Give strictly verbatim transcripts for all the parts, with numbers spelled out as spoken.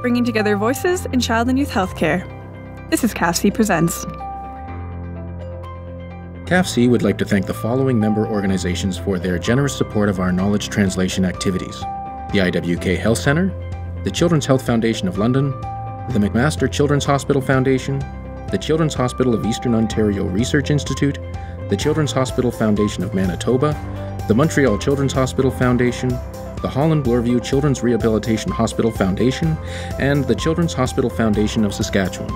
bringing together voices in child and youth healthcare. This is C A F C Presents. C A F C would like to thank the following member organizations for their generous support of our knowledge translation activities: the I W K Health Centre, the Children's Health Foundation of London, the McMaster Children's Hospital Foundation, the Children's Hospital of Eastern Ontario Research Institute, the Children's Hospital Foundation of Manitoba, the Montreal Children's Hospital Foundation, the Holland Bloorview Children's Rehabilitation Hospital Foundation, and the Children's Hospital Foundation of Saskatchewan.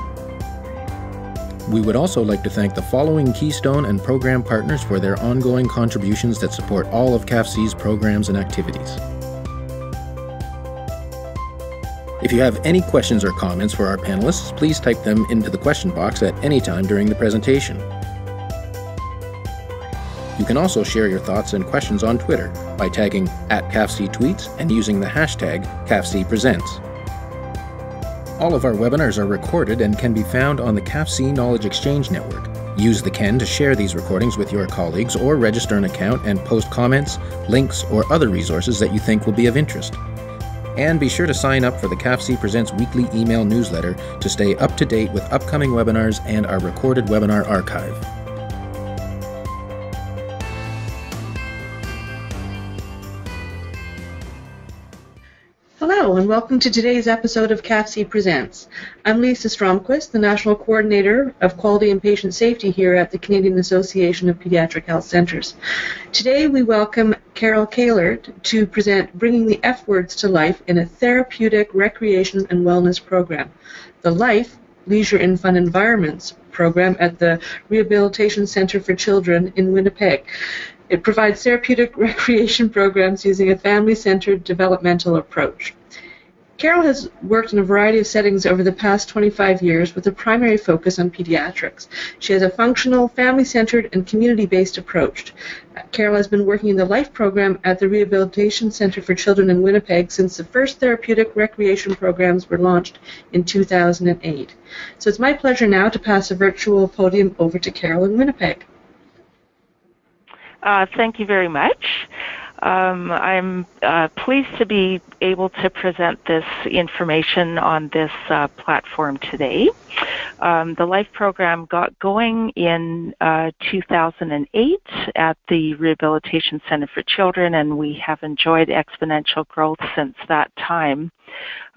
We would also like to thank the following Keystone and program partners for their ongoing contributions that support all of C A F C's programs and activities. If you have any questions or comments for our panelists, please type them into the question box at any time during the presentation. You can also share your thoughts and questions on Twitter by tagging at CAFCTweets and using the hashtag CAFCPresents. All of our webinars are recorded and can be found on the C A F C Knowledge Exchange Network. Use the C E N to share these recordings with your colleagues or register an account and post comments, links, or other resources that you think will be of interest. And be sure to sign up for the C A F C Presents weekly email newsletter to stay up to date with upcoming webinars and our recorded webinar archive. Hello and welcome to today's episode of C A F C Presents. I'm Lisa Stromquist, the National Coordinator of Quality and Patient Safety here at the Canadian Association of Pediatric Health Centres. Today we welcome Carol Kehler to present Bringing the F-Words to Life in a Therapeutic Recreation and Wellness Program, the LIFE, Leisure and Fun Environments Program at the Rehabilitation Centre for Children in Winnipeg. It provides therapeutic recreation programs using a family-centered developmental approach. Carol has worked in a variety of settings over the past twenty-five years with a primary focus on pediatrics. She has a functional, family-centered, and community-based approach. Carol has been working in the LIFE program at the Rehabilitation Centre for Children in Winnipeg since the first therapeutic recreation programs were launched in two thousand eight. So it's my pleasure now to pass the virtual podium over to Carol in Winnipeg. Uh, thank you very much. Um, I'm uh, pleased to be able to present this information on this uh, platform today. Um, the LIFE program got going in uh, two thousand eight at the Rehabilitation Centre for Children, and we have enjoyed exponential growth since that time,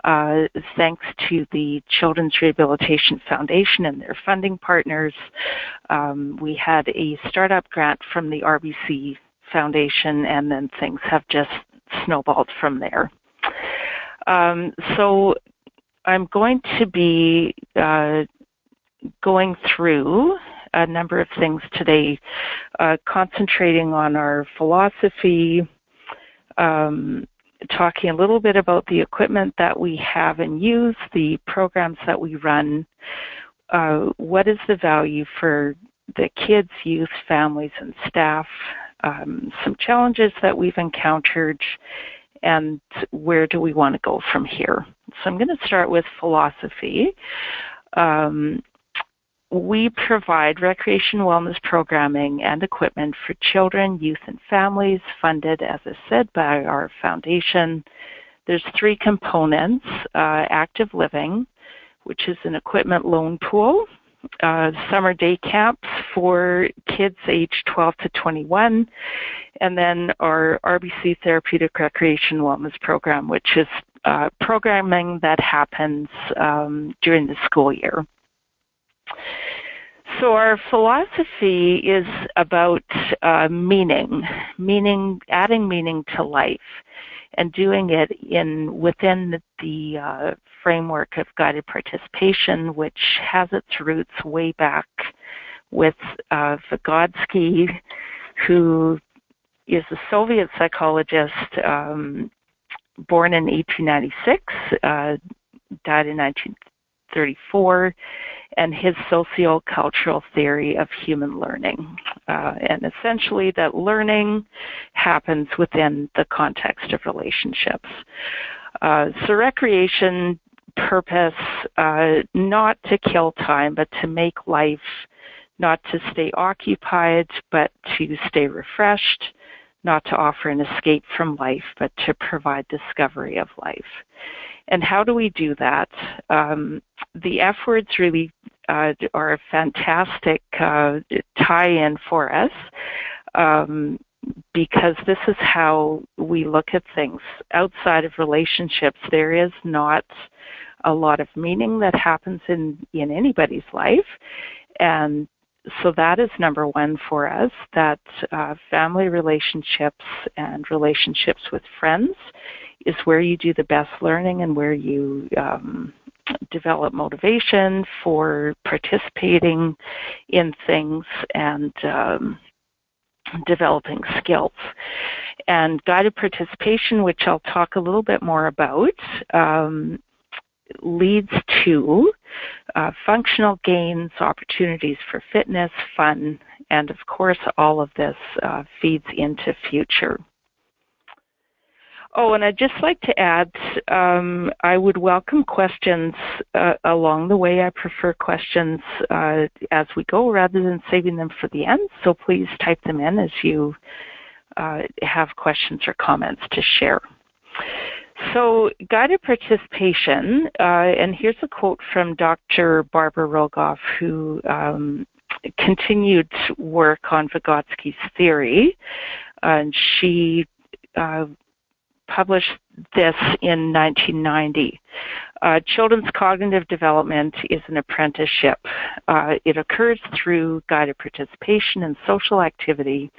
uh, thanks to the Children's Rehabilitation Foundation and their funding partners. Um, we had a startup grant from the R B C Foundation, and then things have just snowballed from there. Um, so I'm going to be uh, going through a number of things today, uh, concentrating on our philosophy, um, talking a little bit about the equipment that we have and use, the programs that we run, uh, what is the value for the kids, youth, families, and staff, Um, some challenges that we've encountered, and where do we want to go from here. So I'm going to start with philosophy. Um, we provide recreation wellness programming and equipment for children, youth, and families, funded, as I said, by our foundation. There's three components: uh, active living, which is an equipment loan pool, Uh, summer day camps for kids aged twelve to twenty-one, and then our R B C Therapeutic Recreation Wellness Program, which is uh, programming that happens um, during the school year. So our philosophy is about uh, meaning, meaning, adding meaning to life, and doing it in within the uh, framework of guided participation, which has its roots way back with uh, Vygotsky, who is a Soviet psychologist, um, born in eighteen ninety-six, uh, died in nineteen thirty-four, and his socio-cultural theory of human learning. Uh, and essentially that learning happens within the context of relationships. Uh, so recreation purpose, uh, not to kill time, but to make life, not to stay occupied, but to stay refreshed, not to offer an escape from life, but to provide discovery of life. And how do we do that? Um, the efforts really uh, are a fantastic uh, tie-in for us, um, because this is how we look at things. Outside of relationships, there is not a lot of meaning that happens in, in anybody's life. And so that is number one for us, that uh, family relationships and relationships with friends is where you do the best learning and where you um, develop motivation for participating in things and um, developing skills. And guided participation, which I'll talk a little bit more about, um, leads to uh, functional gains, opportunities for fitness, fun, and of course all of this uh, feeds into future. Oh, and I'd just like to add, um, I would welcome questions uh, along the way. I prefer questions uh, as we go rather than saving them for the end, so please type them in as you uh, have questions or comments to share. So guided participation, uh, and here's a quote from Doctor Barbara Rogoff, who um, continued work on Vygotsky's theory, and she uh, published this in nineteen ninety. Uh, children's cognitive development is an apprenticeship. Uh, it occurs through guided participation in social activity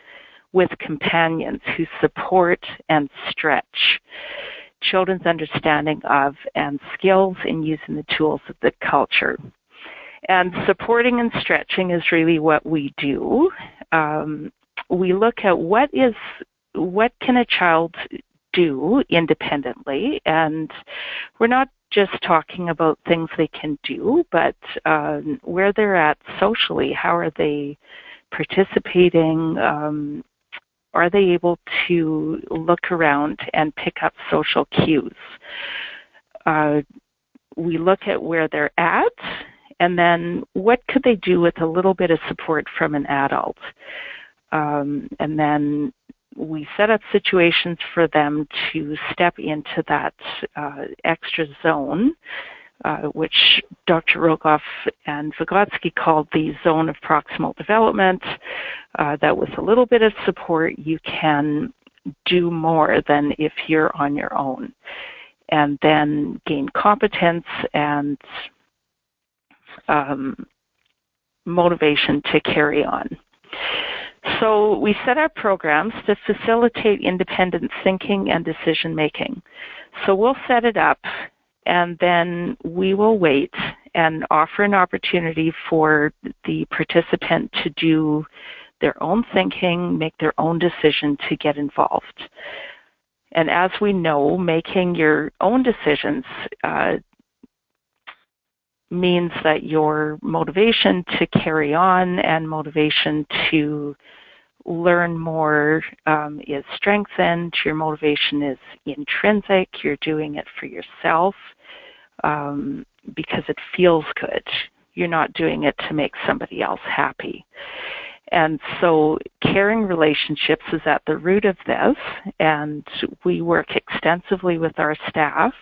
with companions who support and stretch children's understanding of and skills in using the tools of the culture. And supporting and stretching is really what we do. Um, we look at what is, what can a child do independently, and we're not just talking about things they can do, but um, where they're at socially. How are they participating? Um, are they able to look around and pick up social cues? Uh, we look at where they're at, and then what could they do with a little bit of support from an adult? Um, and then we set up situations for them to step into that uh, extra zone, uh, which Doctor Rogoff and Vygotsky called the zone of proximal development, uh, that with a little bit of support, you can do more than if you're on your own, and then gain competence and um, motivation to carry on. So we set up programs to facilitate independent thinking and decision making. So we'll set it up, and then we will wait and offer an opportunity for the participant to do their own thinking, make their own decision to get involved. And as we know, making your own decisions uh, means that your motivation to carry on and motivation to learn more um, is strengthened. Your motivation is intrinsic. You're doing it for yourself um, because it feels good. You're not doing it to make somebody else happy. And so caring relationships is at the root of this, and we work extensively with our staff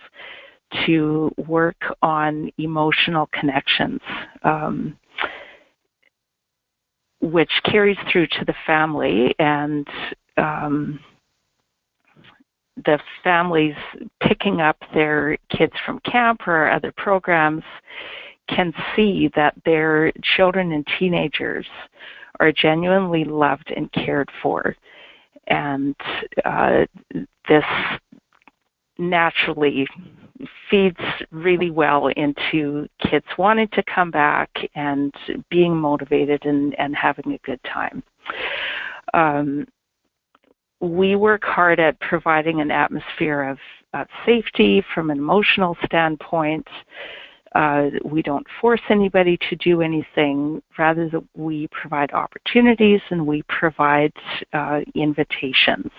to work on emotional connections, um, which carries through to the family, and um, the families picking up their kids from camp or other programs can see that their children and teenagers are genuinely loved and cared for, and uh, this naturally feeds really well into kids wanting to come back and being motivated and, and having a good time. Um, we work hard at providing an atmosphere of, of safety from an emotional standpoint. Uh, we don't force anybody to do anything. Rather, that we provide opportunities and we provide uh, invitations.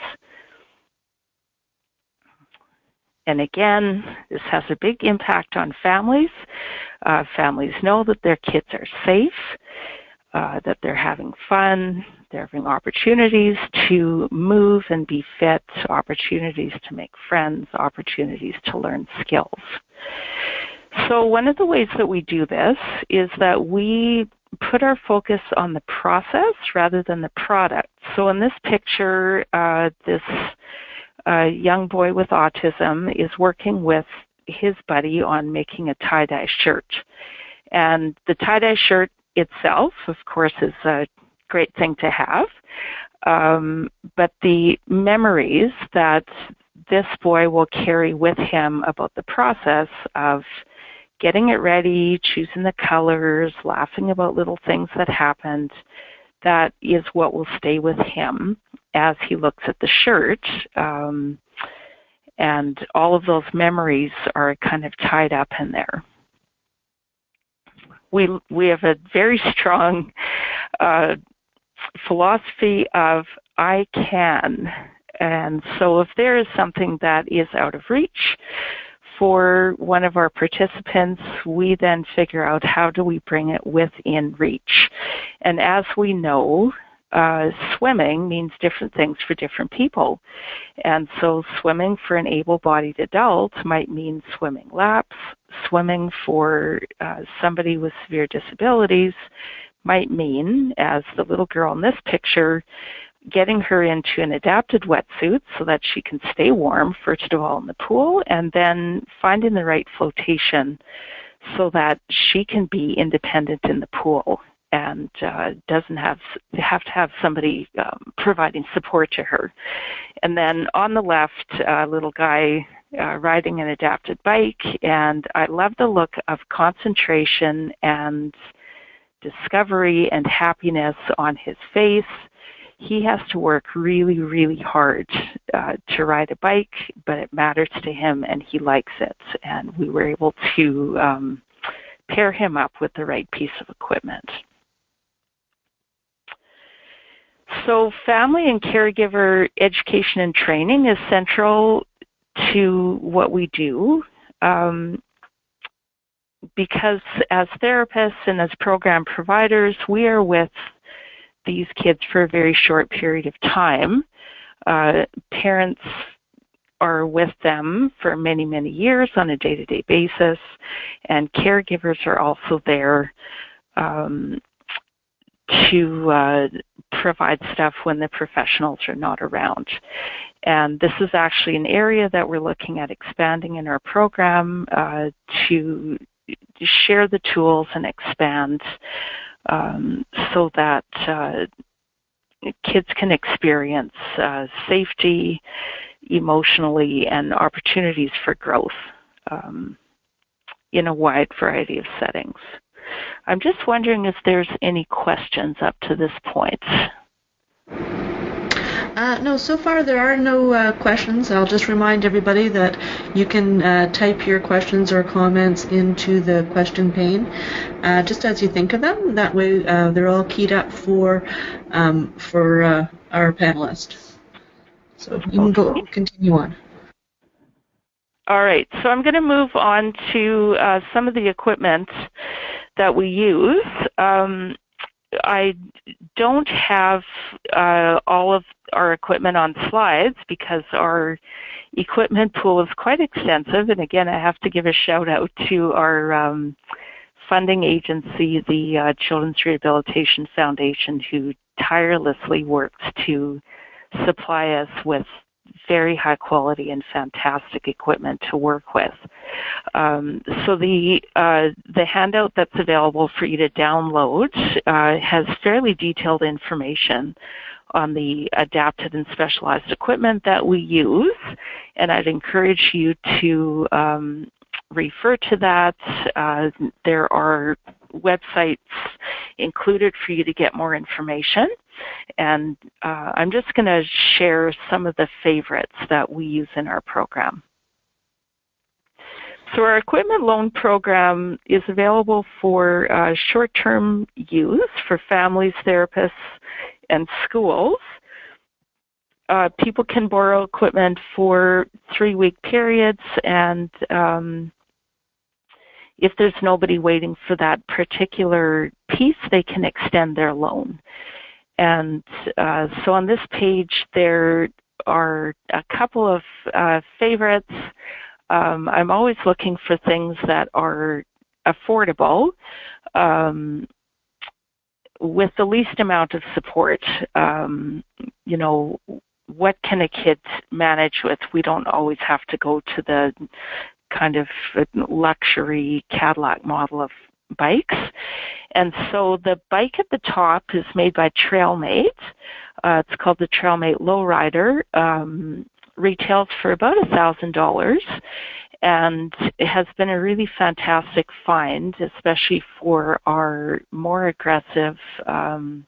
And again, this has a big impact on families. Uh, families know that their kids are safe, uh, that they're having fun, they're having opportunities to move and be fit, opportunities to make friends, opportunities to learn skills. So one of the ways that we do this is that we put our focus on the process rather than the product. So in this picture, uh, this uh, young boy with autism is working with his buddy on making a tie-dye shirt. And the tie-dye shirt itself, of course, is a great thing to have, um, but the memories that this boy will carry with him about the process of getting it ready, choosing the colors, laughing about little things that happened, that is what will stay with him as he looks at the shirt. Um, and all of those memories are kind of tied up in there. We, we have a very strong uh, philosophy of I can. And so if there is something that is out of reach for one of our participants, we then figure out how do we bring it within reach. And as we know, uh, swimming means different things for different people. And so swimming for an able-bodied adult might mean swimming laps. Swimming for uh, somebody with severe disabilities might mean, as the little girl in this picture, getting her into an adapted wetsuit so that she can stay warm, first of all in the pool, and then finding the right flotation so that she can be independent in the pool and uh, doesn't have, have to have somebody um, providing support to her. And then on the left, a uh, little guy uh, riding an adapted bike, and I love the look of concentration and discovery and happiness on his face. He has to work really, really hard uh, to ride a bike, but it matters to him and he likes it. And we were able to um, pair him up with the right piece of equipment. So family and caregiver education and training is central to what we do. Um, because as therapists and as program providers, we are with these kids for a very short period of time. Uh, parents are with them for many, many years on a day-to-day basis, and caregivers are also there um, to uh, provide stuff when the professionals are not around. And this is actually an area that we're looking at expanding in our program uh, to share the tools and expand Um, so that uh, kids can experience uh, safety emotionally and opportunities for growth um, in a wide variety of settings. I'm just wondering if there's any questions up to this point. Uh, no, so far there are no uh, questions. I'll just remind everybody that you can uh, type your questions or comments into the question pane uh, just as you think of them. That way uh, they're all keyed up for um, for uh, our panelists. So you can go continue on. All right, so I'm going to move on to uh, some of the equipment that we use. Um, I don't have uh, all of our equipment on slides because our equipment pool is quite extensive, and again I have to give a shout out to our um, funding agency, the uh, Children's Rehabilitation Foundation, who tirelessly works to supply us with very high quality and fantastic equipment to work with. Um, so the uh, the handout that's available for you to download uh, has fairly detailed information on the adapted and specialized equipment that we use, and I'd encourage you to um, refer to that. Uh, there are websites included for you to get more information, and uh, I'm just going to share some of the favorites that we use in our program. So our equipment loan program is available for uh, short-term use for families, therapists, and schools. Uh, people can borrow equipment for three-week periods, and um, if there's nobody waiting for that particular piece, they can extend their loan. And uh, so on this page, there are a couple of uh, favorites. Um, I'm always looking for things that are affordable, um, with the least amount of support. Um, you know, what can a kid manage with? We don't always have to go to the kind of luxury Cadillac model of bikes. And so the bike at the top is made by Trailmate. Uh, it's called the Trailmate Lowrider. Um, retails for about a thousand dollars, and it has been a really fantastic find, especially for our more aggressive um,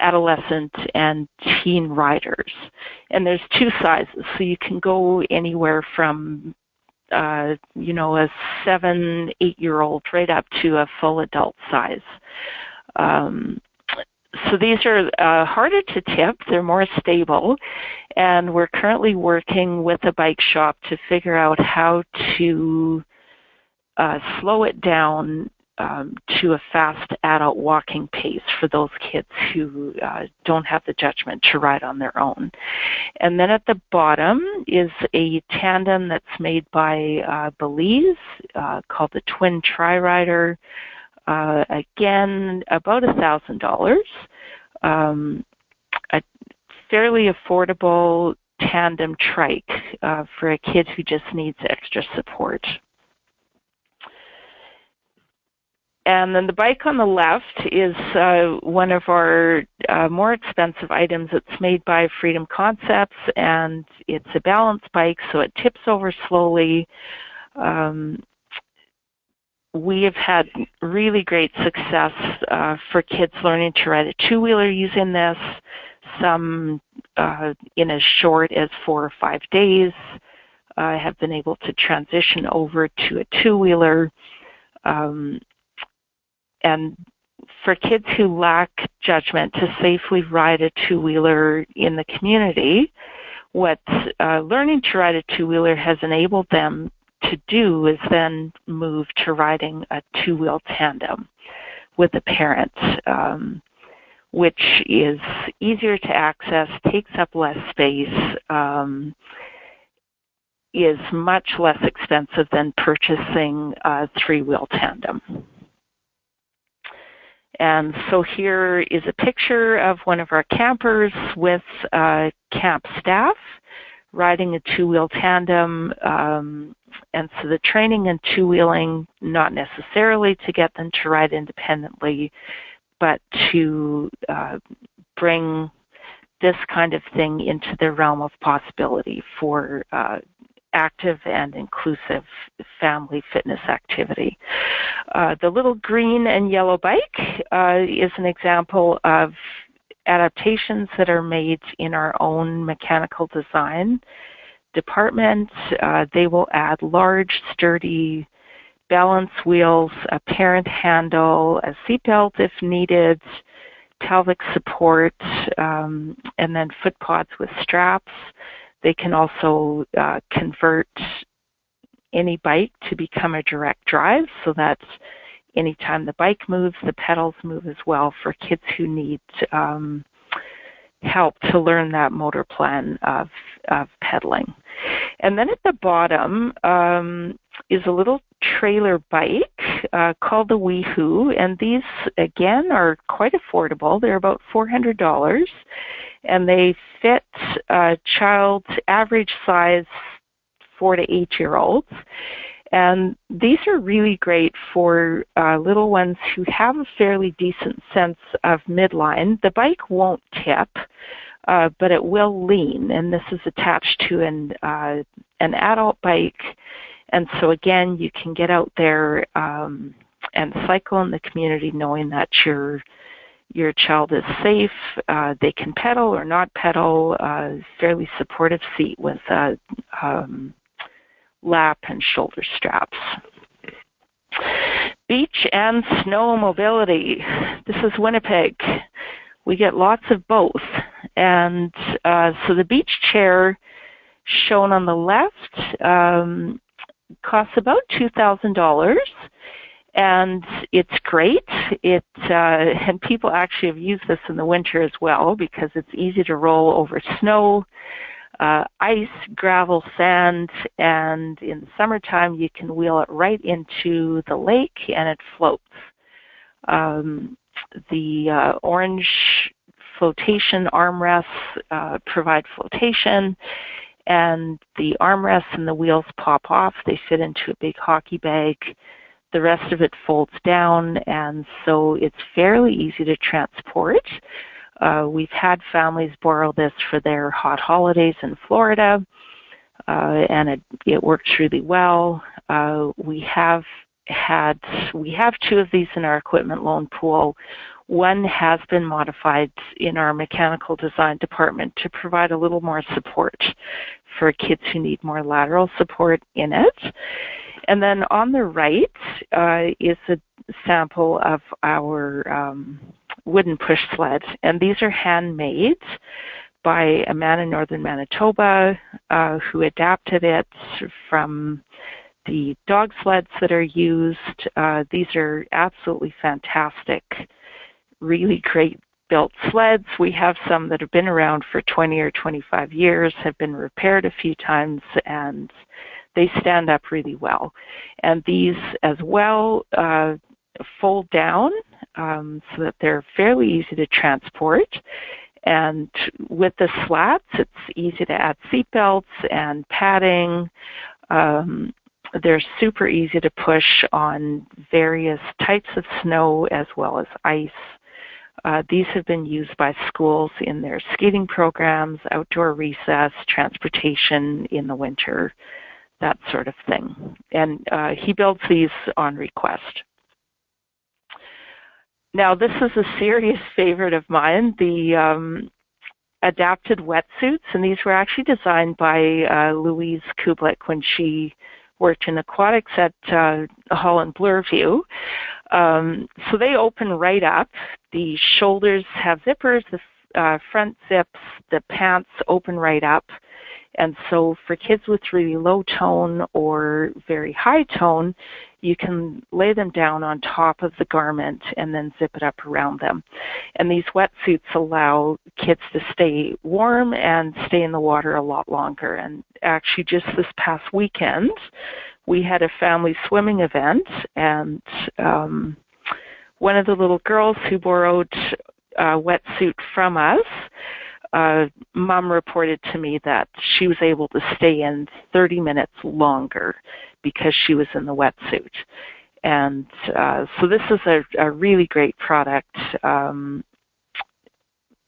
adolescent and teen riders. And there's two sizes, so you can go anywhere from Uh, you know, a seven, eight-year-old right up to a full adult size. Um, so these are uh, harder to tip. They're more stable, and we're currently working with a bike shop to figure out how to uh, slow it down um, to a fast adult walking pace for those kids who uh, don't have the judgment to ride on their own. And then at the bottom is a tandem that's made by uh, Belize uh, called the Twin Tri Rider. Uh, again, about a thousand dollars. Um, a fairly affordable tandem trike uh, for a kid who just needs extra support. And then the bike on the left is uh, one of our uh, more expensive items. It's made by Freedom Concepts, and it's a balance bike, so it tips over slowly. Um, we have had really great success uh, for kids learning to ride a two-wheeler using this, some uh, in as short as four or five days. I uh, have been able to transition over to a two-wheeler. Um, And for kids who lack judgment to safely ride a two-wheeler in the community, what uh, learning to ride a two-wheeler has enabled them to do is then move to riding a two-wheel tandem with a parent, um, which is easier to access, takes up less space, um, is much less expensive than purchasing a three-wheel tandem. And so here is a picture of one of our campers with uh, camp staff riding a two-wheel tandem. Um, and so the training in two-wheeling, not necessarily to get them to ride independently, but to uh, bring this kind of thing into the realm of possibility for uh, active and inclusive family fitness activity. Uh, the little green and yellow bike uh, is an example of adaptations that are made in our own mechanical design department. Uh, they will add large, sturdy balance wheels, a parent handle, a seatbelt if needed, pelvic support, um, and then foot pods with straps. They can also uh, convert any bike to become a direct drive, so that anytime the bike moves, the pedals move as well for kids who need um, help to learn that motor plan of, of pedaling. And then at the bottom um, is a little trailer bike uh, called the Weehoo, and these again are quite affordable. They're about four hundred dollars, and they fit a child's average size four to eight year olds. And these are really great for uh, little ones who have a fairly decent sense of midline. The bike won't tip, uh, but it will lean, and this is attached to an, uh, an adult bike. And so again, you can get out there um, and cycle in the community knowing that your, your child is safe. Uh, they can pedal or not pedal, uh, fairly supportive seat with a um, lap and shoulder straps. Beach and snow mobility. This is Winnipeg. We get lots of both. And uh, so the beach chair shown on the left um, costs about two thousand dollars, and it's great. It uh, and people actually have used this in the winter as well because it's easy to roll over snow. uh, ice, gravel, sand, and in the summertime you can wheel it right into the lake and it floats. Um, the uh, orange flotation armrests uh, provide flotation, and the armrests and the wheels pop off. They fit into a big hockey bag. The rest of it folds down, and so it's fairly easy to transport. Uh, we've had families borrow this for their hot holidays in Florida, uh, and it, it works really well. Uh, we have had, we have two of these in our equipment loan pool. One has been modified in our mechanical design department to provide a little more support for kids who need more lateral support in it. And then on the right uh, is a sample of our um, wooden push sleds. And these are handmade by a man in northern Manitoba uh, who adapted it from the dog sleds that are used. Uh, these are absolutely fantastic, really great built sleds. We have some that have been around for twenty or twenty-five years, have been repaired a few times, and they stand up really well. And these as well uh, fold down um, so that they're fairly easy to transport. And with the slats, it's easy to add seat belts and padding. Um, They're super easy to push on various types of snow as well as ice. Uh, these have been used by schools in their skating programs, outdoor recess, transportation in the winter, that sort of thing. And uh, he builds these on request. Now, this is a serious favorite of mine, the um, adapted wetsuits, and these were actually designed by uh, Louise Kublik when she worked in aquatics at uh, Holland Bloorview. Um, so they open right up. The shoulders have zippers, the uh, front zips, the pants open right up. And so for kids with really low tone or very high tone, you can lay them down on top of the garment and then zip it up around them. And these wetsuits allow kids to stay warm and stay in the water a lot longer. And actually just this past weekend, we had a family swimming event, and um, one of the little girls who borrowed a wetsuit from us, Uh, Mom reported to me that she was able to stay in thirty minutes longer because she was in the wetsuit. And uh, so this is a, a really great product. Um,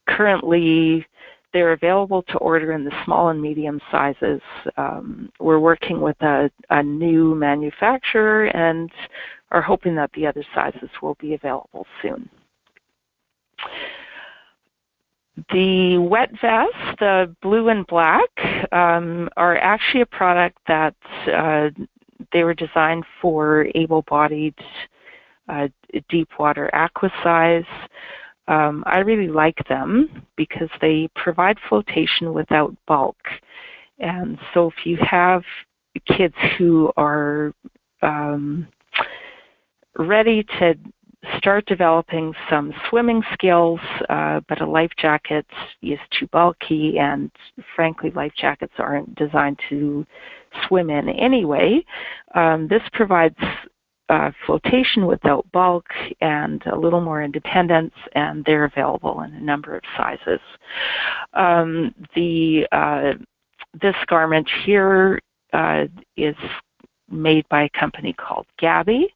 currently, they're available to order in the small and medium sizes. Um, we're working with a, a new manufacturer and are hoping that the other sizes will be available soon. The wet vest, the blue and black, um, are actually a product that uh, they were designed for able-bodied uh, deep water aqua size. Um, I really like them because they provide flotation without bulk. And so if you have kids who are um, ready to start developing some swimming skills, uh, but a life jacket is too bulky, and frankly, life jackets aren't designed to swim in anyway. Um, this provides uh, flotation without bulk and a little more independence, and they're available in a number of sizes. Um, the uh, this garment here uh, is made by a company called Gabby,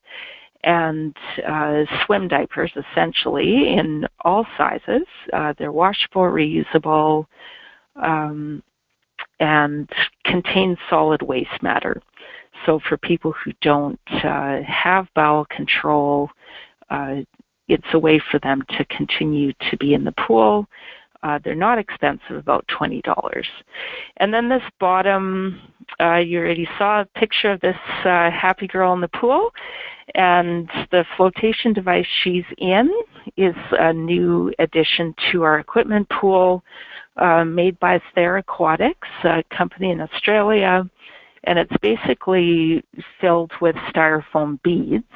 and uh, swim diapers, essentially, in all sizes. Uh, they're washable, reusable, um, and contain solid waste matter. So for people who don't uh, have bowel control, uh, it's a way for them to continue to be in the pool. Uh, they're not expensive, about twenty dollars. And then this bottom, uh, you already saw a picture of this uh, happy girl in the pool, and the flotation device she's in is a new addition to our equipment pool uh, made by Ther Aquatics, a company in Australia, and it's basically filled with styrofoam beads.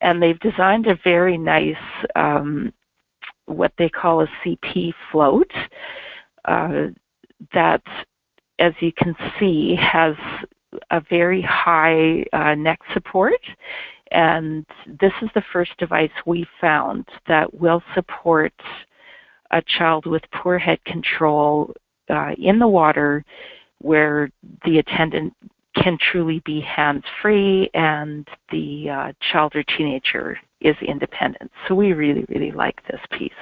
And they've designed a very nice, um, what they call a C P float. Uh, that, as you can see, has a very high uh, neck support, and this is the first device we found that will support a child with poor head control uh, in the water, where the attendant can truly be hands-free and the uh, child or teenager is independent. So we really, really like this piece.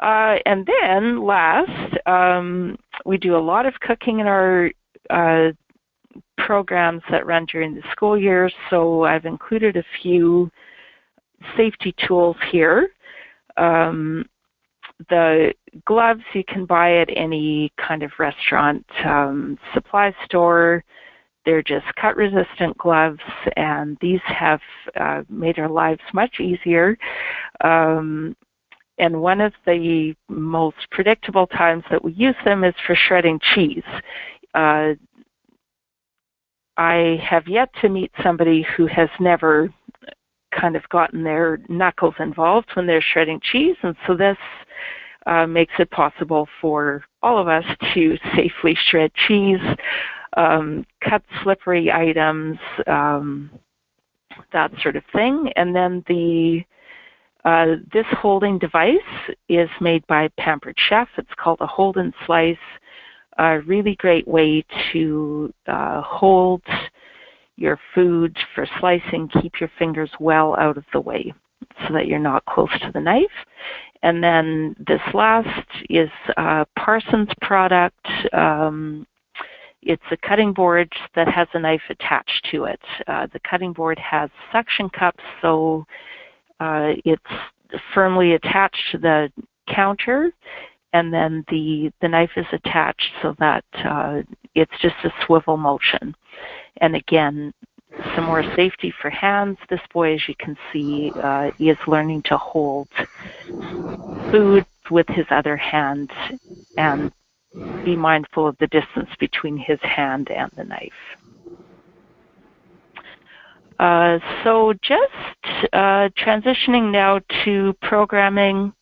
Uh, and then last, um, we do a lot of cooking in our uh, programs that run during the school year, so I've included a few safety tools here. Um, the gloves you can buy at any kind of restaurant um, supply store. They're just cut-resistant gloves, and these have uh, made our lives much easier. Um, and one of the most predictable times that we use them is for shredding cheese. Uh, I have yet to meet somebody who has never kind of gotten their knuckles involved when they're shredding cheese, and so this uh, makes it possible for all of us to safely shred cheese, um, cut slippery items, um, that sort of thing. And then the uh, this holding device is made by Pampered Chef. It's called a Hold and Slice. A really great way to uh, hold your food for slicing, keep your fingers well out of the way so that you're not close to the knife. And then this last is a Parsons product. Um, it's a cutting board that has a knife attached to it. Uh, the cutting board has suction cups, so uh, it's firmly attached to the counter, and then the, the knife is attached so that uh, it's just a swivel motion. And again, some more safety for hands. This boy, as you can see, uh, is learning to hold food with his other hand and be mindful of the distance between his hand and the knife. Uh, so just uh, transitioning now to programming.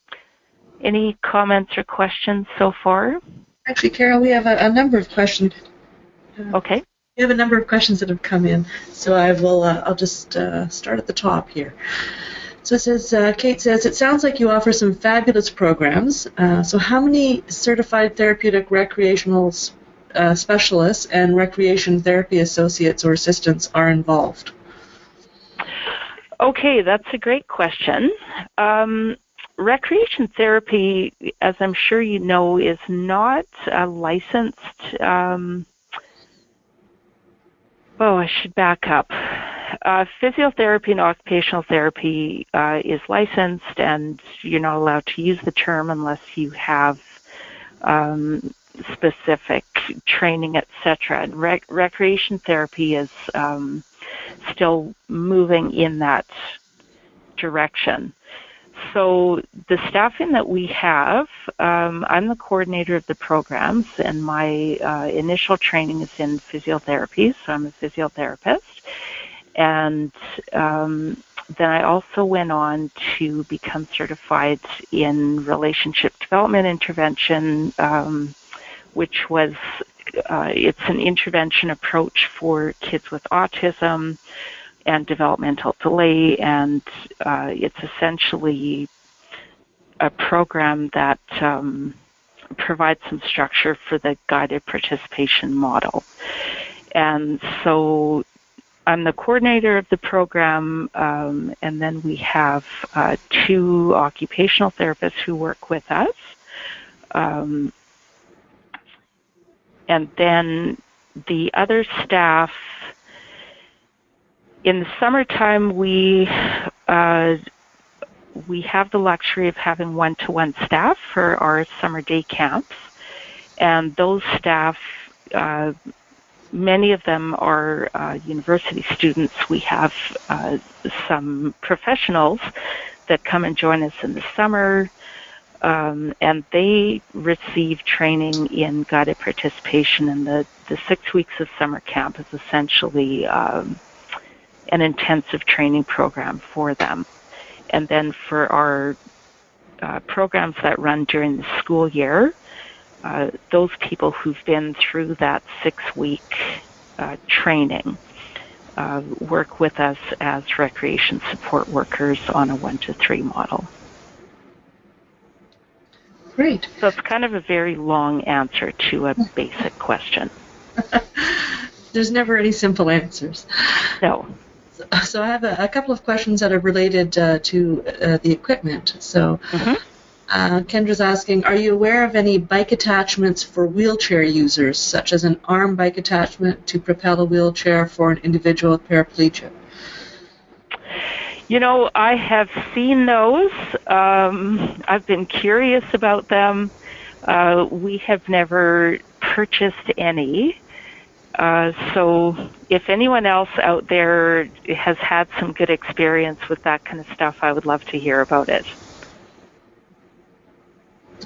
Any comments or questions so far? Actually, Carol, we have a, a number of questions. Uh, okay. We have a number of questions that have come in, so I will. Uh, I'll just uh, start at the top here. So it says, uh, Kate says, it sounds like you offer some fabulous programs. Uh, so how many certified therapeutic recreational uh, specialists and recreation therapy associates or assistants are involved? Okay, that's a great question. Um, Recreation therapy, as I'm sure you know, is not a licensed, um, oh, I should back up. Uh, physiotherapy and occupational therapy uh, is licensed, and you're not allowed to use the term unless you have um, specific training, et cetera. And rec recreation therapy is um, still moving in that direction. So the staffing that we have, um, I'm the coordinator of the programs, and my uh, initial training is in physiotherapy, so I'm a physiotherapist. And um, then I also went on to become certified in relationship development intervention, um, which was, uh, it's an intervention approach for kids with autism and developmental delay, and uh, it's essentially a program that um, provides some structure for the guided participation model. And so I'm the coordinator of the program, um, and then we have uh, two occupational therapists who work with us. Um, and then the other staff, in the summertime, we uh, we have the luxury of having one-to-one staff for our summer day camps, and those staff, uh, many of them are uh, university students. We have uh, some professionals that come and join us in the summer, um, and they receive training in guided participation, and the, the six weeks of summer camp is essentially um, an intensive training program for them. And then for our uh, programs that run during the school year, uh, those people who've been through that six-week uh, training uh, work with us as recreation support workers on a one-to-three model. Great. So it's kind of a very long answer to a basic question. There's never any simple answers. No. So I have a, a couple of questions that are related uh, to uh, the equipment. So mm-hmm. uh, Kendra's asking, are you aware of any bike attachments for wheelchair users, such as an arm bike attachment to propel a wheelchair for an individual paraplegic? You know, I have seen those. Um, I've been curious about them. Uh, we have never purchased any. Uh, so if anyone else out there has had some good experience with that kind of stuff, I would love to hear about it.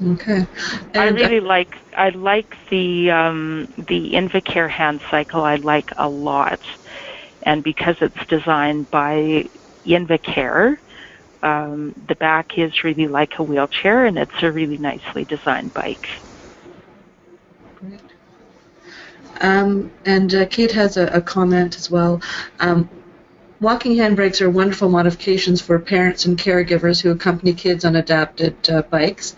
Okay. And I really like, I like the, um, the InvaCare hand cycle. I like a lot. And because it's designed by InvaCare, um, the back is really like a wheelchair, and it's a really nicely designed bike. Great. Um, and uh, Kate has a, a comment as well. Um, walking handbrakes are wonderful modifications for parents and caregivers who accompany kids on adapted uh, bikes.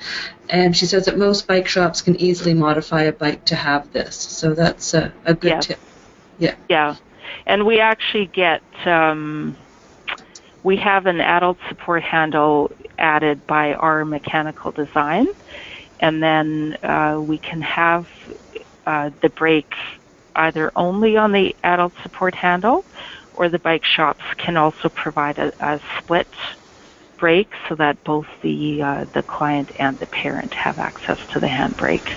And she says that most bike shops can easily modify a bike to have this. So that's a, a good yeah. tip. Yeah. Yeah. And we actually get, um, we have an adult support handle added by our mechanical design. And then uh, we can have Uh, the brake either only on the adult support handle, or the bike shops can also provide a, a split brake so that both the uh, the client and the parent have access to the handbrake.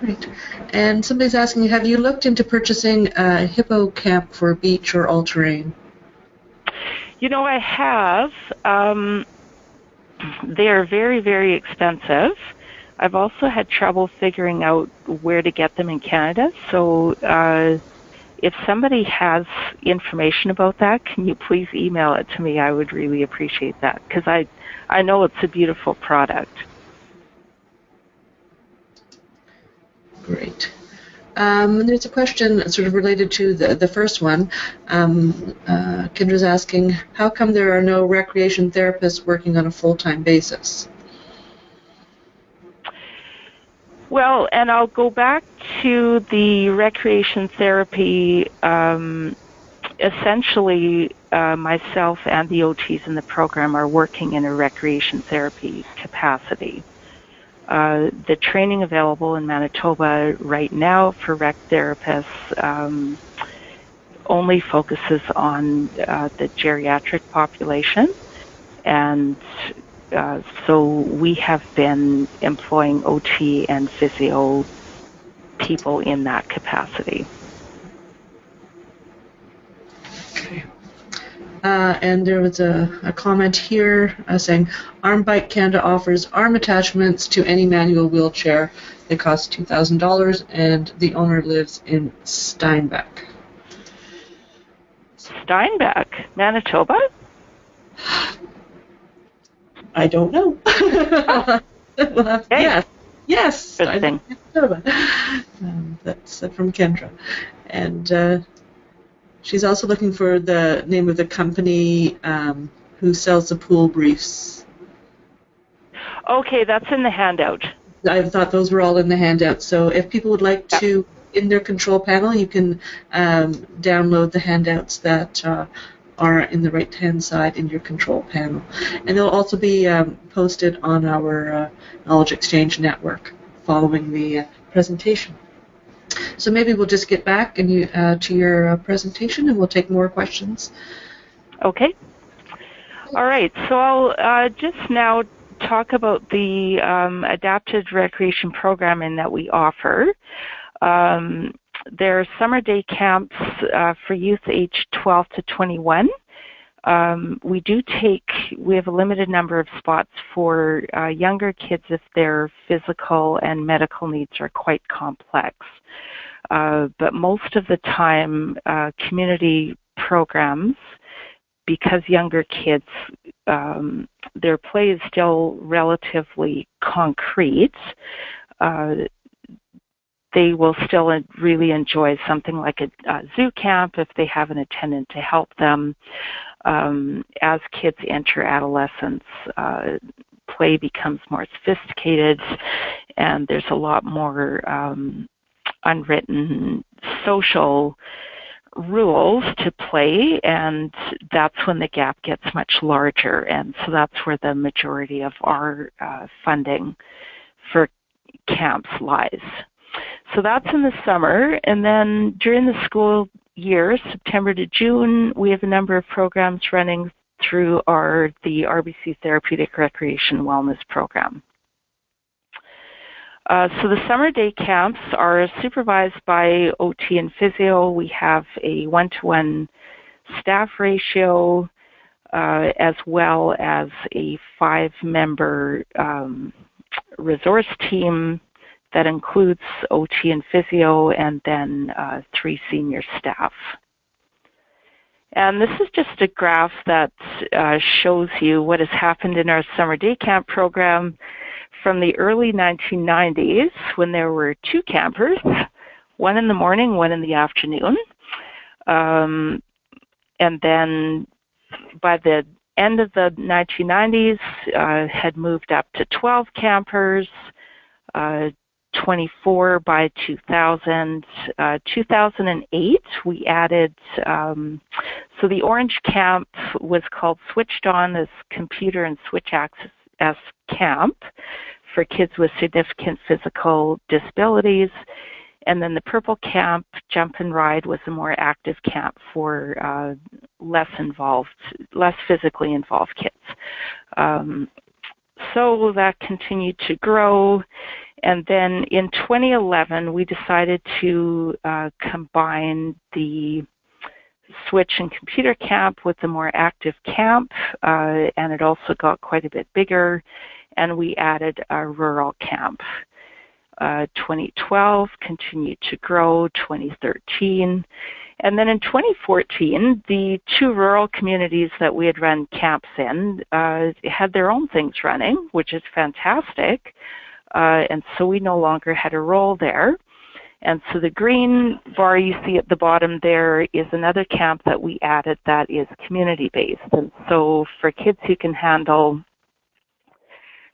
Great. And somebody's asking, have you looked into purchasing a hippocamp for beach or all-terrain? You know, I have. Um, they are very, very expensive. I've also had trouble figuring out where to get them in Canada, so uh, if somebody has information about that, can you please email it to me? I would really appreciate that, because I, I know it's a beautiful product. Great. Um, there's a question sort of related to the, the first one. Um, uh, Kendra's asking, how come there are no recreation therapists working on a full-time basis? Well, and I'll go back to the recreation therapy. Um, essentially, uh, myself and the O Ts in the program are working in a recreation therapy capacity. Uh, the training available in Manitoba right now for rec therapists um, only focuses on uh, the geriatric population, and Uh, so we have been employing O T and physio people in that capacity. Okay. Uh, and there was a, a comment here uh, saying, Arm Bike Canada offers arm attachments to any manual wheelchair. They cost two thousand dollars, and the owner lives in Steinbeck. Steinbeck, Manitoba? I don't know. we'll have, okay. Yes, yes. Good thing. Um, that's uh, from Kendra, and uh, she's also looking for the name of the company um, who sells the pool briefs. Okay, that's in the handout. I thought those were all in the handout. So if people would like yeah. to, in their control panel, you can um, download the handouts that Uh, are in the right-hand side in your control panel. And they'll also be um, posted on our uh, Knowledge Exchange Network following the uh, presentation. So maybe we'll just get back and you, uh, to your uh, presentation, and we'll take more questions. Okay. All right. So I'll uh, just now talk about the um, adapted recreation programming that we offer. Um, There are summer day camps uh, for youth aged twelve to twenty-one. Um, we do take, we have a limited number of spots for uh, younger kids if their physical and medical needs are quite complex. Uh, but most of the time, uh, community programs because younger kids, um, their play is still relatively concrete, uh, they will still really enjoy something like a, a zoo camp if they have an attendant to help them. Um, as kids enter adolescence, uh, play becomes more sophisticated, and there's a lot more um, unwritten social rules to play, and that's when the gap gets much larger. And so that's where the majority of our uh, funding for camps lies. So that's in the summer, and then during the school year, September to June, we have a number of programs running through our the R B C Therapeutic Recreation Wellness Program. Uh, so the summer day camps are supervised by O T and physio. We have a one-to-one staff ratio, uh, as well as a five-member um, resource team that includes O T and physio, and then uh, three senior staff. And this is just a graph that uh, shows you what has happened in our summer day camp program from the early nineteen nineties, when there were two campers, one in the morning, one in the afternoon. Um, and then by the end of the nineteen nineties, uh, had moved up to twelve campers, uh, twenty-four by two thousand. Uh, two thousand eight, we added, um, so the orange camp was called Switched On as Computer and Switch Access as Camp for kids with significant physical disabilities. And then the purple camp, Jump and Ride, was a more active camp for uh, less involved, less physically involved kids. Um, so that continued to grow. And then in twenty eleven, we decided to uh, combine the Switch and Computer Camp with the more active camp, uh, and it also got quite a bit bigger, and we added a rural camp. Uh, twenty twelve continued to grow, twenty thirteen, and then in twenty fourteen, the two rural communities that we had run camps in uh, had their own things running, which is fantastic, uh, and so we no longer had a role there. And so the green bar you see at the bottom there is another camp that we added that is community-based. And so for kids who can handle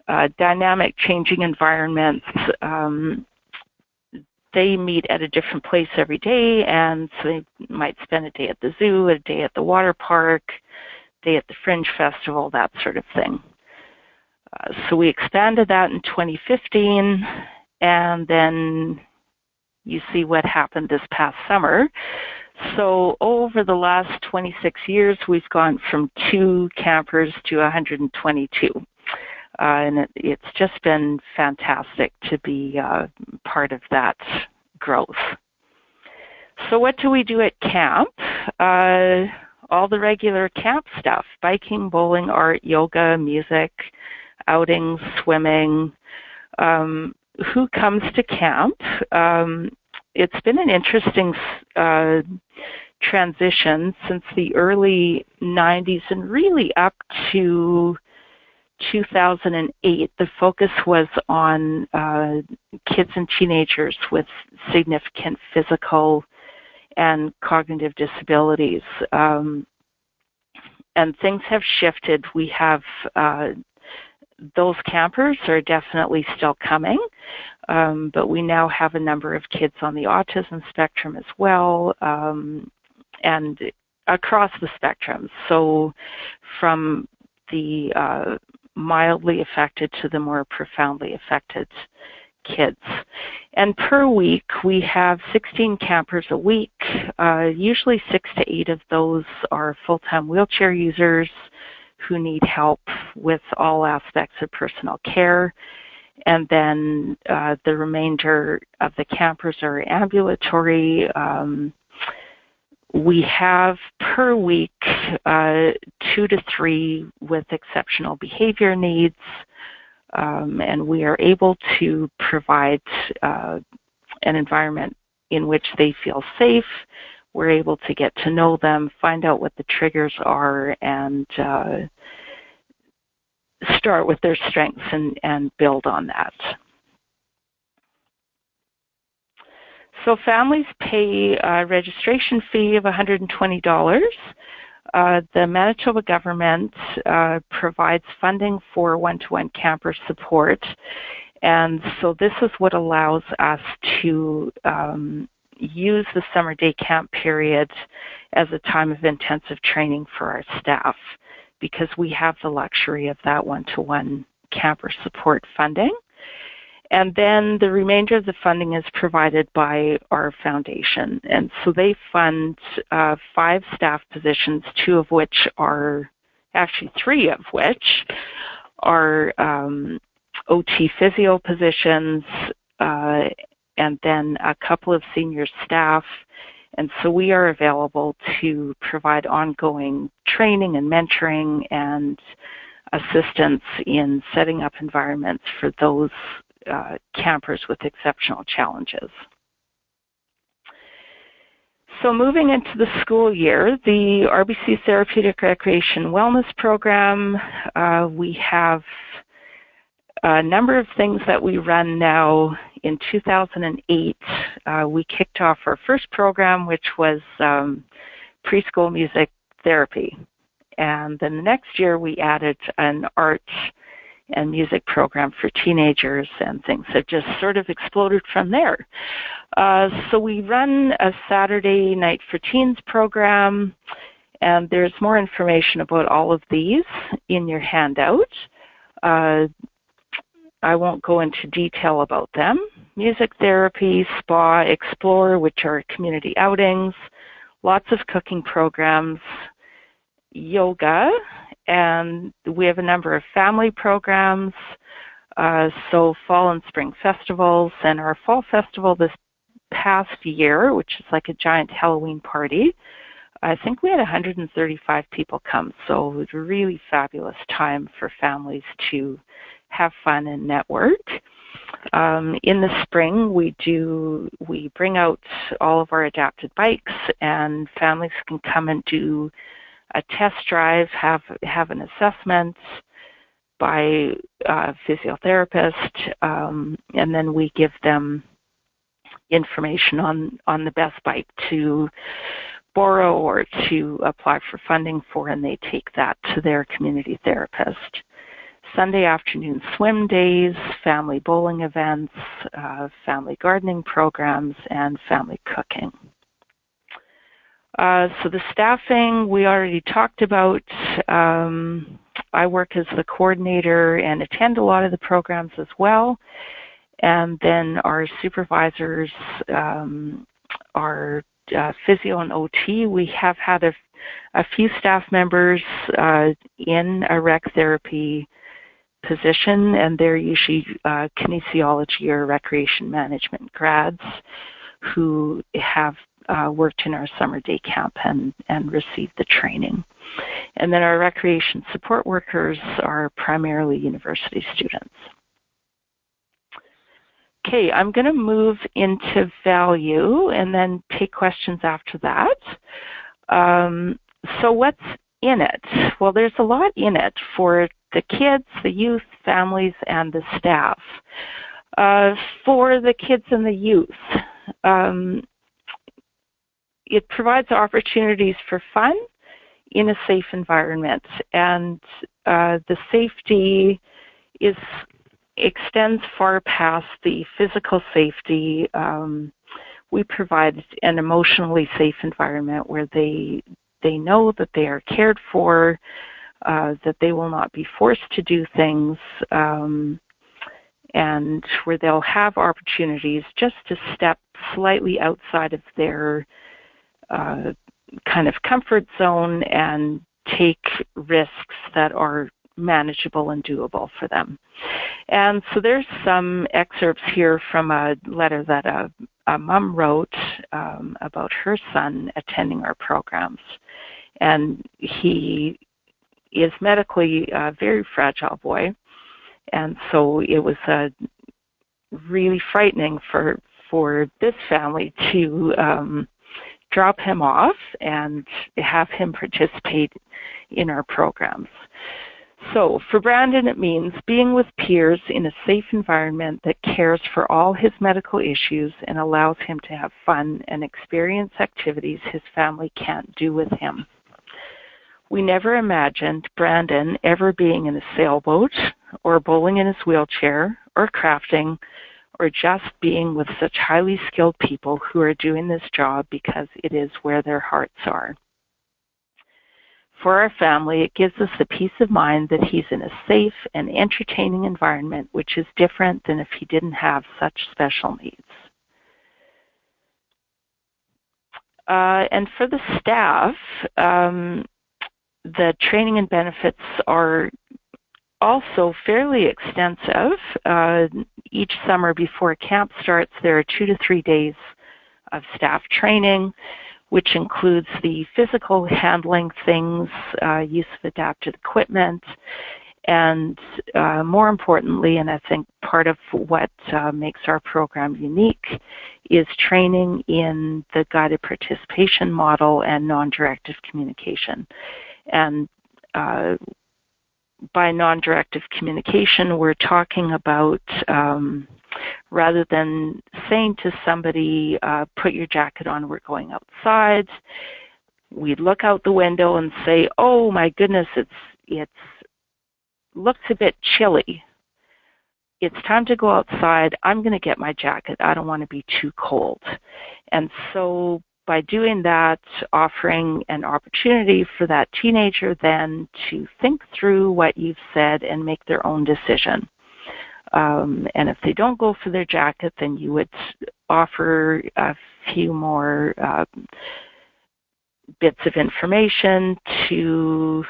uh, dynamic changing environments, um, they meet at a different place every day, and so they might spend a day at the zoo, a day at the water park, a day at the Fringe Festival, that sort of thing. Uh, so we expanded that in twenty fifteen, and then you see what happened this past summer. So over the last twenty-six years, we've gone from two campers to one hundred twenty-two. Uh, and it, it's just been fantastic to be uh, part of that growth. So what do we do at camp? Uh, all the regular camp stuff: biking, bowling, art, yoga, music, outings, swimming. Um, Who comes to camp? Um, it's been an interesting uh, transition since the early nineties, and really up to two thousand eight. The focus was on uh, kids and teenagers with significant physical and cognitive disabilities. Um, and things have shifted. We have uh, Those campers are definitely still coming, um, but we now have a number of kids on the autism spectrum as well, um, and across the spectrum. So from the uh, mildly affected to the more profoundly affected kids. And per week, we have sixteen campers a week. Uh, usually six to eight of those are full-time wheelchair users who need help with all aspects of personal care. And then uh, the remainder of the campers are ambulatory. Um, we have per week uh, two to three with exceptional behavior needs, um, and we are able to provide uh, an environment in which they feel safe we're able to get to know them, find out what the triggers are, and uh, start with their strengths and, and build on that. So families pay a registration fee of one hundred twenty dollars. Uh, the Manitoba government uh, provides funding for one-to-one camper support, and so this is what allows us to um, use the summer day camp period as a time of intensive training for our staff, because we have the luxury of that one-to-one camper support funding. And then the remainder of the funding is provided by our foundation. And so they fund uh, five staff positions, two of which are, actually three of which are um, O T physio positions, uh, and then a couple of senior staff. And so we are available to provide ongoing training and mentoring and assistance in setting up environments for those Uh, campers with exceptional challenges. So moving into the school year, the R B C Therapeutic Recreation Wellness Program, uh, we have a number of things that we run now. In two thousand eight, uh, we kicked off our first program, which was um, preschool music therapy. And then the next year we added an art and music program for teenagers, and things have just sort of exploded from there. Uh, so we run a Saturday Night for Teens program, and there's more information about all of these in your handout. Uh, I won't go into detail about them. Music therapy, spa, explore, which are community outings, lots of cooking programs, yoga, and we have a number of family programs, uh, so fall and spring festivals, and our fall festival this past year, which is like a giant Halloween party, I think we had one hundred thirty-five people come, so it was a really fabulous time for families to have fun and network. Um, in the spring, we do we bring out all of our adapted bikes, and families can come and do a test drive, have, have an assessment by a physiotherapist, um, and then we give them information on, on the best bike to borrow or to apply for funding for, and they take that to their community therapist. Sunday afternoon swim days, family bowling events, uh, family gardening programs, and family cooking. Uh, so the staffing, we already talked about. Um, I work as the coordinator and attend a lot of the programs as well. And then our supervisors, um, our uh, physio and O T, we have had a, a few staff members uh, in a rec therapy position, and they're usually uh, kinesiology or recreation management grads who have Uh, worked in our summer day camp and, and received the training. And then our recreation support workers are primarily university students. Okay, I'm going to move into value and then take questions after that. Um, so what's in it? Well, there's a lot in it for the kids, the youth, families, and the staff. Uh, for the kids and the youth, um, it provides opportunities for fun in a safe environment, and uh, the safety is extends far past the physical safety. Um, we provide an emotionally safe environment where they they know that they are cared for, uh, that they will not be forced to do things, um, and where they'll have opportunities just to step slightly outside of their Uh, kind of comfort zone and take risks that are manageable and doable for them. And so there's some excerpts here from a letter that a, a mom wrote um, about her son attending our programs. And he is medically a very fragile boy, and so it was a really frightening for, for this family to um, drop him off and have him participate in our programs. So for Brandon, it means being with peers in a safe environment that cares for all his medical issues and allows him to have fun and experience activities his family can't do with him. We never imagined Brandon ever being in a sailboat or bowling in his wheelchair or crafting or just being with such highly skilled people who are doing this job because it is where their hearts are. For our family, it gives us the peace of mind that he's in a safe and entertaining environment, which is different than if he didn't have such special needs. Uh, and for the staff, um, the training and benefits are also fairly extensive. Uh, each summer before camp starts, there are two to three days of staff training, which includes the physical handling things, uh, use of adapted equipment, and uh, more importantly, and I think part of what uh, makes our program unique, is training in the guided participation model and non-directive communication. And uh, by non-directive communication, we're talking about um, rather than saying to somebody, uh, put your jacket on, we're going outside, we look out the window and say, oh my goodness, it's it's looks a bit chilly. It's time to go outside. I'm going to get my jacket. I don't want to be too cold. And so by doing that, offering an opportunity for that teenager then to think through what you've said and make their own decision. Um, and if they don't go for their jacket, then you would offer a few more uh, bits of information to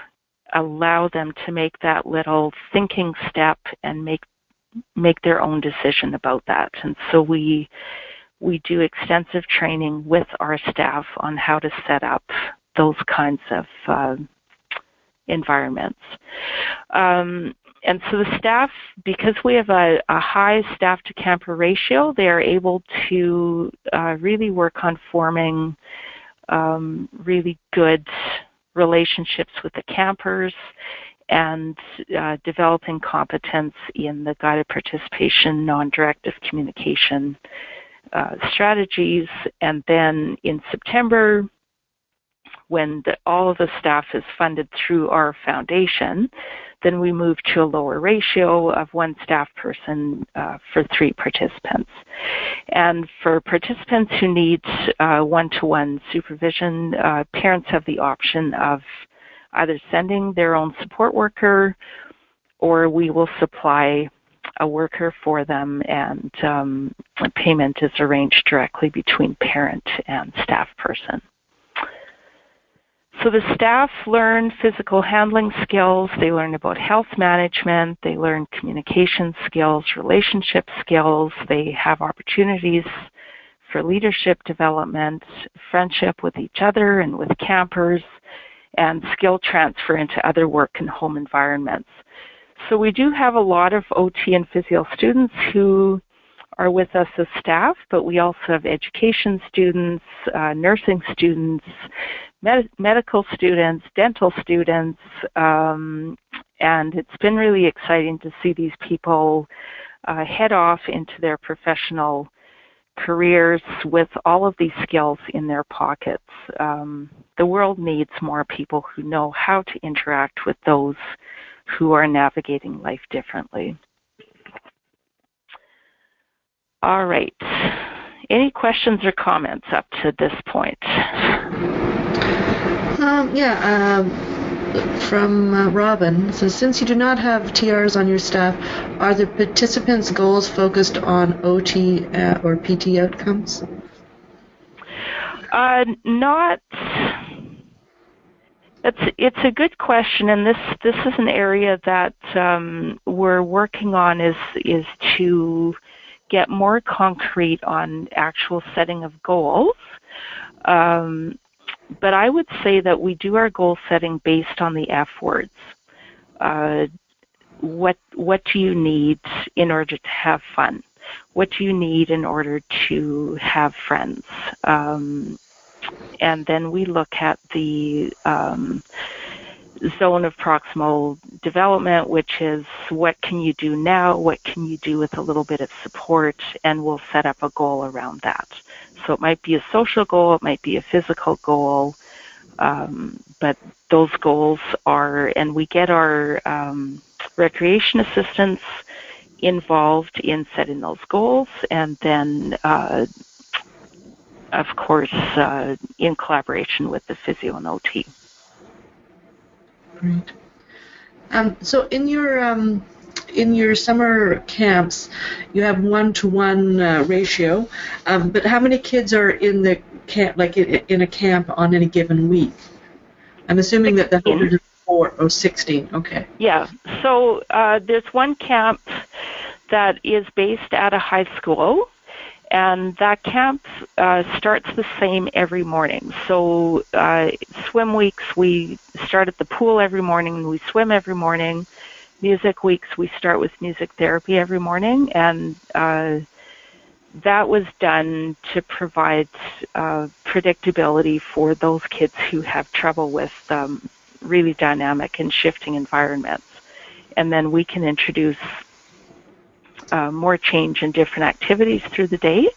allow them to make that little thinking step and make make their own decision about that. And so we We do extensive training with our staff on how to set up those kinds of uh, environments. Um, and so the staff, because we have a, a high staff to camper ratio, they are able to uh, really work on forming um, really good relationships with the campers and uh, developing competence in the guided participation, non-directive communication Uh, strategies. And then in September, when the, all of the staff is funded through our foundation, then we move to a lower ratio of one staff person uh, for three participants. And for participants who need uh, one-to-one supervision, uh, parents have the option of either sending their own support worker, or we will supply a worker for them, and um, payment is arranged directly between parent and staff person. So the staff learn physical handling skills, they learn about health management, they learn communication skills, relationship skills, they have opportunities for leadership development, friendship with each other and with campers, and skill transfer into other work and home environments. So we do have a lot of O T and physio students who are with us as staff, but we also have education students, uh, nursing students, med medical students, dental students, um, and it's been really exciting to see these people uh, head off into their professional careers with all of these skills in their pockets. Um, the world needs more people who know how to interact with those who are navigating life differently. All right. Any questions or comments up to this point? Um, yeah, uh, from uh, Robin. So since you do not have T Rs on your staff, are the participants' goals focused on O T uh, or P T outcomes? Uh, not... It's, it's a good question, and this, this is an area that um, we're working on is, is to get more concrete on actual setting of goals. Um, but I would say that we do our goal setting based on the F words. Uh, what, what do you need in order to have fun? What do you need in order to have friends? Um, and then we look at the um, zone of proximal development, which is what can you do now, what can you do with a little bit of support, and we'll set up a goal around that. So it might be a social goal, it might be a physical goal, um, but those goals are, and we get our um, recreation assistants involved in setting those goals, and then uh, of course uh, in collaboration with the physio and O T. Great. Um, so in your um, in your summer camps, you have one-to-one uh, ratio, um, but how many kids are in the camp, like in, in a camp on any given week? I'm assuming that the one hundred four oh sixteen. Okay. Yeah. So uh, there's one camp that is based at a high school, and that camp uh, starts the same every morning. So uh, swim weeks, we start at the pool every morning, we swim every morning. Music weeks, we start with music therapy every morning, and uh, that was done to provide uh, predictability for those kids who have trouble with um, really dynamic and shifting environments. And then we can introduce Uh, more change in different activities through the day.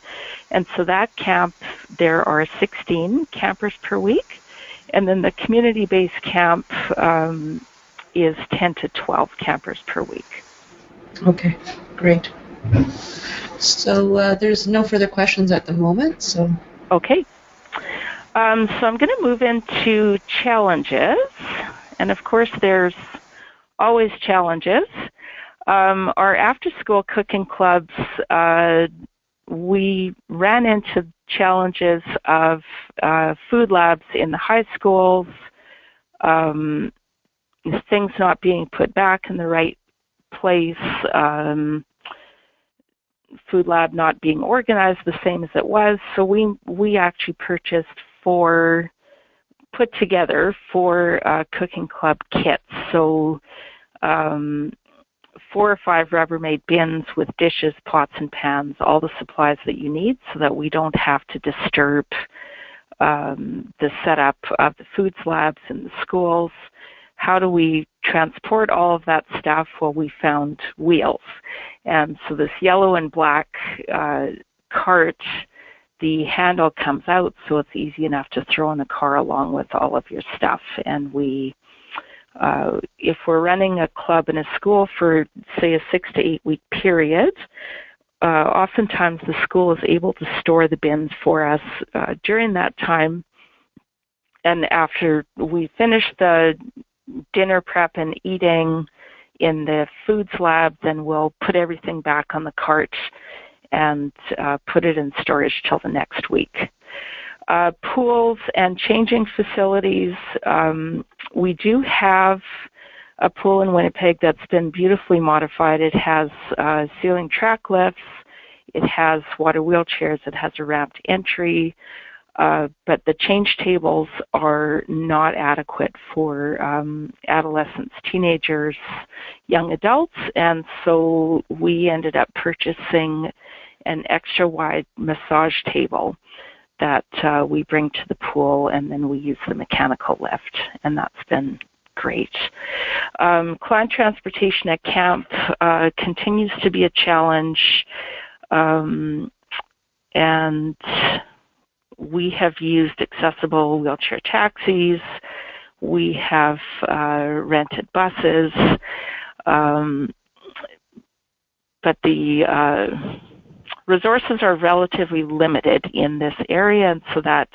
And so that camp, there are sixteen campers per week. And then the community-based camp um, is ten to twelve campers per week. Okay, great. So uh, there's no further questions at the moment. So okay. Um, so I'm going to move into challenges. And of course, there's always challenges. Um, our after-school cooking clubs, uh, we ran into challenges of uh, food labs in the high schools, um, things not being put back in the right place, um, food lab not being organized the same as it was. So we, we actually purchased four, put together four uh, cooking club kits. So um, four or five Rubbermaid bins with dishes, pots and pans, all the supplies that you need so that we don't have to disturb um, the setup of the foods labs and the schools. How do we transport all of that stuff? Well, we found wheels. And so this yellow and black uh, cart, the handle comes out, so it's easy enough to throw in the car along with all of your stuff. And we Uh, if we're running a club in a school for, say, a six to eight week period, uh, oftentimes the school is able to store the bins for us uh, during that time. And after we finish the dinner prep and eating in the foods lab, then we'll put everything back on the cart and uh, put it in storage till the next week. Uh, pools and changing facilities. Um, we do have a pool in Winnipeg that's been beautifully modified. It has uh, ceiling track lifts, it has water wheelchairs, it has a ramped entry, uh, but the change tables are not adequate for um, adolescents, teenagers, young adults, and so we ended up purchasing an extra wide massage table that uh, we bring to the pool, and then we use the mechanical lift, and that's been great. Um, client transportation at camp uh, continues to be a challenge, um, and we have used accessible wheelchair taxis, we have uh, rented buses, um, but the uh, resources are relatively limited in this area, and so that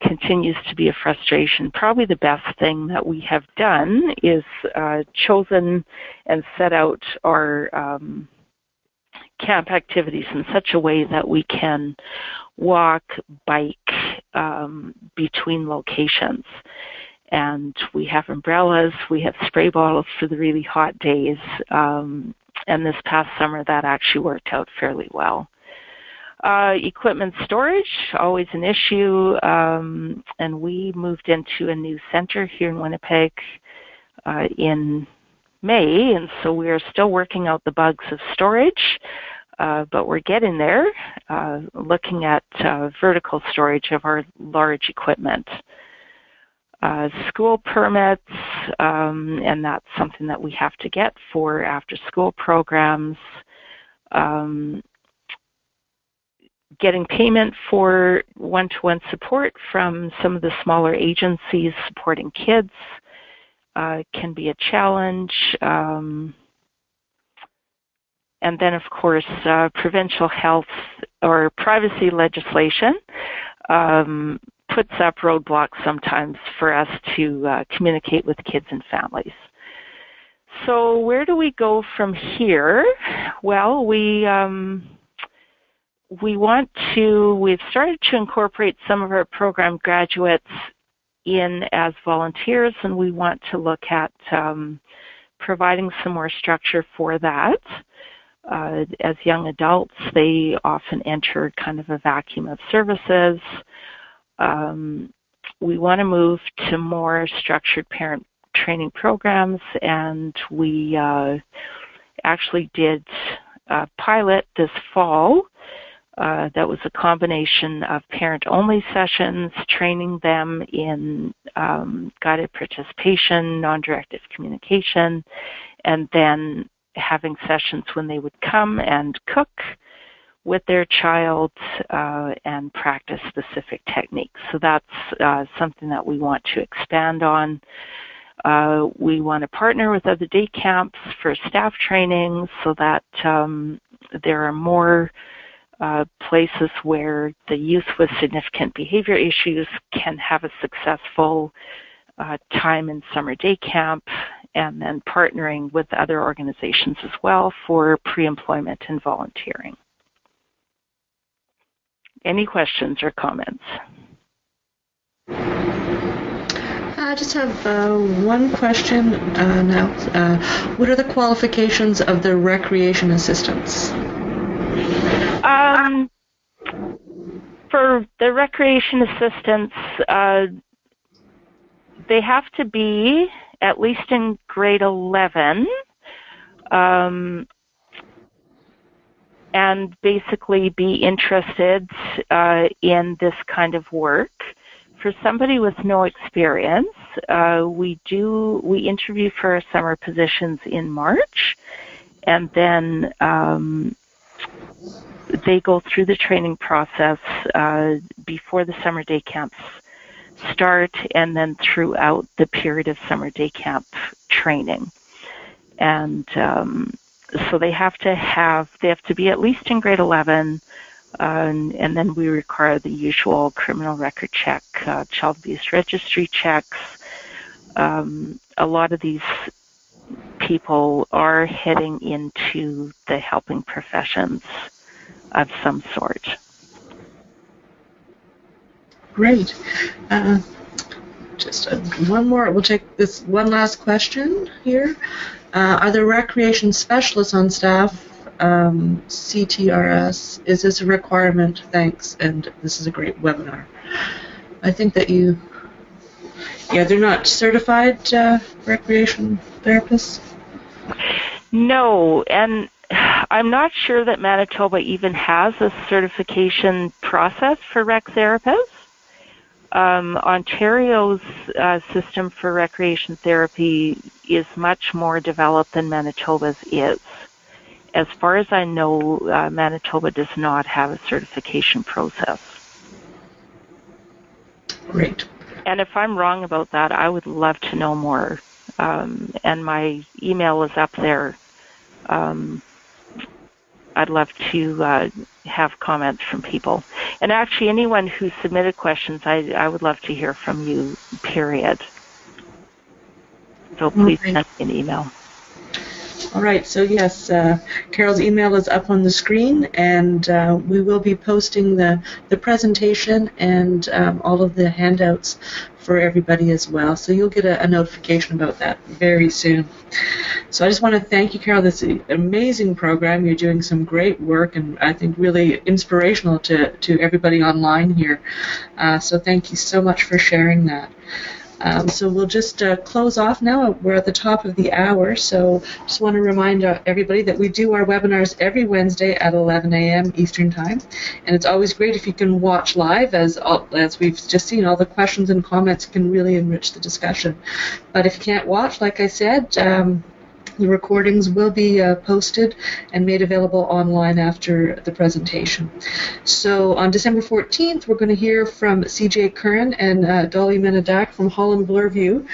continues to be a frustration. Probably the best thing that we have done is uh, chosen and set out our um, camp activities in such a way that we can walk, bike um, between locations. And we have umbrellas, we have spray bottles for the really hot days. Um, And this past summer, that actually worked out fairly well. Uh, equipment storage, always an issue. Um, and we moved into a new center here in Winnipeg uh, in May. And so we are still working out the bugs of storage. uh, but we're getting there, uh, looking at uh, vertical storage of our large equipment. Uh, school permits, um, and that's something that we have to get for after-school programs. Um, getting payment for one-to-one support from some of the smaller agencies supporting kids uh, can be a challenge. Um, and then, of course, uh, provincial health or privacy legislation um, puts up roadblocks sometimes for us to uh, communicate with kids and families. So where do we go from here? Well, we um, we want to, we've started to incorporate some of our program graduates in as volunteers, and we want to look at um, providing some more structure for that. Uh, as young adults, they often enter kind of a vacuum of services. Um, we want to move to more structured parent training programs, and we uh, actually did a pilot this fall uh, that was a combination of parent-only sessions, training them in um, guided participation, non-directive communication, and then having sessions when they would come and cook with their child uh, and practice specific techniques. So that's uh, something that we want to expand on. Uh, we want to partner with other day camps for staff training so that um, there are more uh, places where the youth with significant behavior issues can have a successful uh, time in summer day camp, and then partnering with other organizations as well for pre-employment and volunteering. Any questions or comments? I just have uh, one question uh, now. Uh, what are the qualifications of the recreation assistants? Um, for the recreation assistants, uh, they have to be at least in grade eleven, um, and basically be interested uh, in this kind of work. For somebody with no experience, uh, we do we interview for our summer positions in March, and then um, they go through the training process uh, before the summer day camps start, and then throughout the period of summer day camp training. And um, so they have to have they have to be at least in grade eleven. Uh, and, and then we require the usual criminal record check, uh, child abuse registry checks. Um, a lot of these people are heading into the helping professions of some sort. Great. Uh, just a, one more. We'll take this one last question here. Uh, are there recreation specialists on staff? Um, C T R S, is this a requirement? Thanks, and this is a great webinar. I think that you, yeah, they're not certified uh, recreation therapists? No, and I'm not sure that Manitoba even has a certification process for rec therapists. Um, Ontario's uh, system for recreation therapy is much more developed than Manitoba's is. As far as I know, uh, Manitoba does not have a certification process. Great. And if I'm wrong about that, I would love to know more. Um, and my email is up there. Um, I'd love to uh, have comments from people. And actually, anyone who submitted questions, I, I would love to hear from you, period. So please send me an email. All right, so yes, uh, Carol's email is up on the screen, and uh, we will be posting the, the presentation and um, all of the handouts for everybody as well. So you'll get a, a notification about that very soon. So I just want to thank you, Carol. This is an amazing program. You're doing some great work, and I think really inspirational to, to everybody online here. Uh, so thank you so much for sharing that. Um, so we'll just uh, close off now. We're at the top of the hour, so just want to remind uh, everybody that we do our webinars every Wednesday at eleven A M Eastern Time, and it's always great if you can watch live, as all, as we've just seen, all the questions and comments can really enrich the discussion. But if you can't watch, like I said, um, the recordings will be uh, posted and made available online after the presentation. So on December fourteenth, we're going to hear from C J Curran and uh, Dolly Menedak from Holland Bloorview,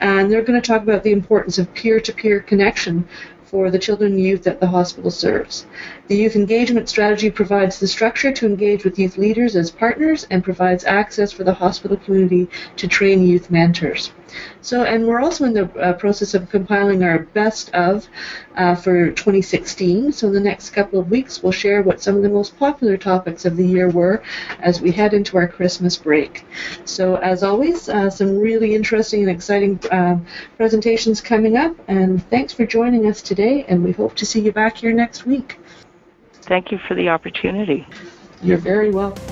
and they're going to talk about the importance of peer-to-peer connection for the children and youth that the hospital serves. The youth engagement strategy provides the structure to engage with youth leaders as partners and provides access for the hospital community to train youth mentors. So, and we're also in the uh, process of compiling our best of uh, for twenty sixteen. So in the next couple of weeks, we'll share what some of the most popular topics of the year were as we head into our Christmas break. So as always, uh, some really interesting and exciting uh, presentations coming up, and thanks for joining us today. Today, and we hope to see you back here next week. Thank you for the opportunity. You're very welcome.